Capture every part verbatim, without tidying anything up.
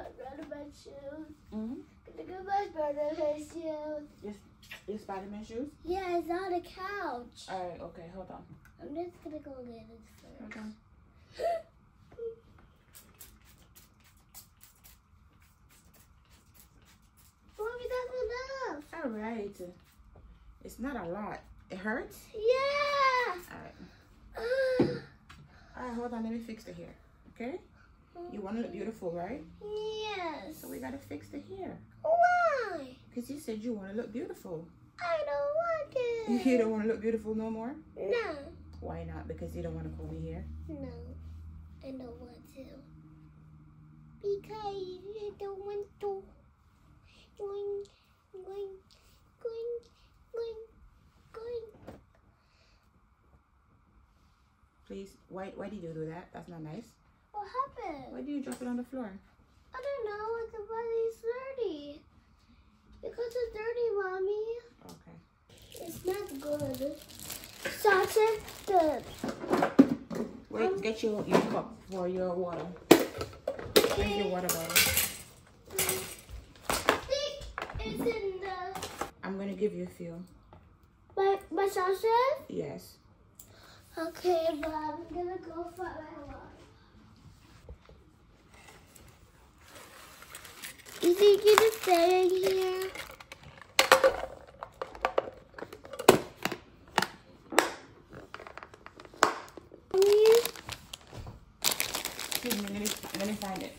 Spider-Man shoes. Mm-hmm. Can I get my Spider-Man shoes? Your, your Spider-Man shoes? Yeah, it's on the couch. All right, okay, hold on. I'm just going to go get it first. Okay. Mommy, that's enough. All right. It's not a lot. It hurts? Yeah. All right. All right, hold on. Let me fix the hair, okay? You want to look beautiful, right? Yes. So we got to fix the hair. Why? Because you said you want to look beautiful. I don't want to. You don't want to look beautiful no more? No. Why not? Because you don't want to comb your hair? No. I don't want to. Because I don't want to. Going, going, going, going, going. Please, why, why did you do that? That's not nice. What happened? Why did you drop it on the floor? I don't know. It's because it's dirty. Because it's dirty, Mommy. Okay. It's not good. Sasha, the... Wait, um, get your, your cup for your water. Okay. Drink your water bottle. I think it's in the... I'm going to give you a few. By, by Sasha? Yes. Okay, but I'm going to go for my water. You think you can stay in here? Excuse me, let me, let me find it.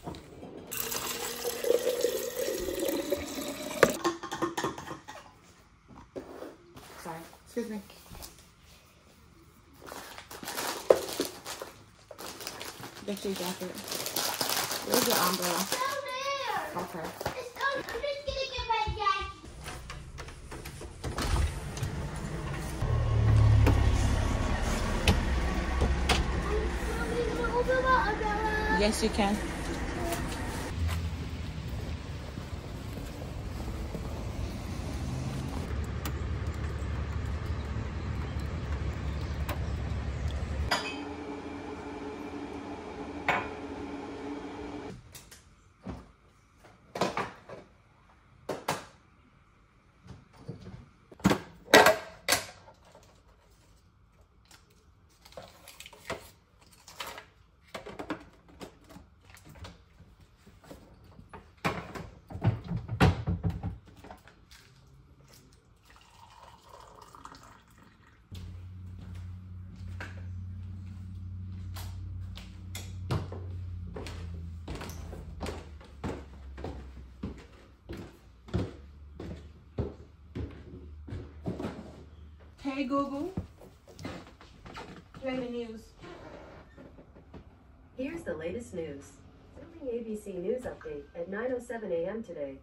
Sorry, excuse me. Get your jacket. Where's your umbrella? Okay. I'm just gonna get my jacket. Yes, you can. Hey Google, play the news. Here's the latest news. During A B C News update at nine oh seven a m today.